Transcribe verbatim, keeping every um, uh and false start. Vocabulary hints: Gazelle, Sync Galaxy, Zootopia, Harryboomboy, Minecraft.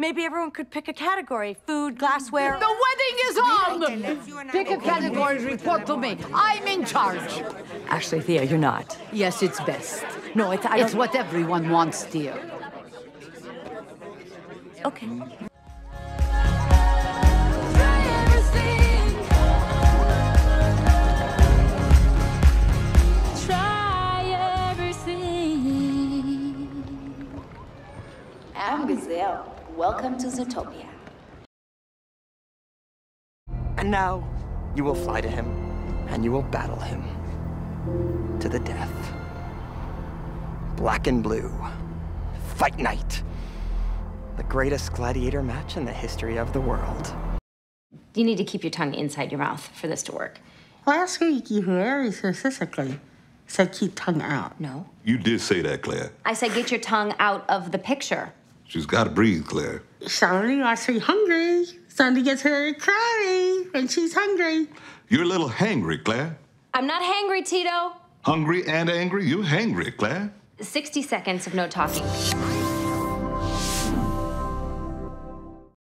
Maybe everyone could pick a category. Food, glassware. The wedding is on! Pick a category, report to me. I'm in charge. Actually, Thea, you're not. Yes, it's best. No, it's, I it's what everyone wants, dear. Okay. I'm Gazelle. Welcome to Zootopia. And now, you will fly to him, and you will battle him to the death. Black and blue, fight night. The greatest gladiator match in the history of the world. You need to keep your tongue inside your mouth for this to work. Last week, you were very specifically. Said keep tongue out. No. You did say that, Claire. I said get your tongue out of the picture. She's got to breathe, Claire. Sounding like she's hungry. Sounding gets her crying when she's hungry. You're a little hangry, Claire. I'm not hangry, Tito. Hungry and angry? You're hangry, Claire. sixty seconds of no talking.